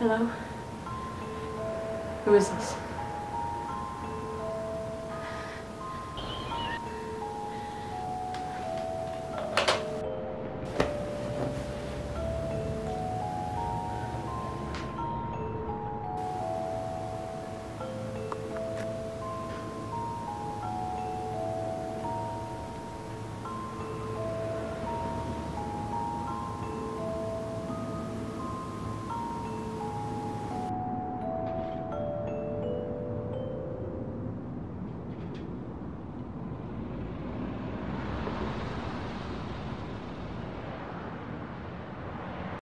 Hello? Who is this?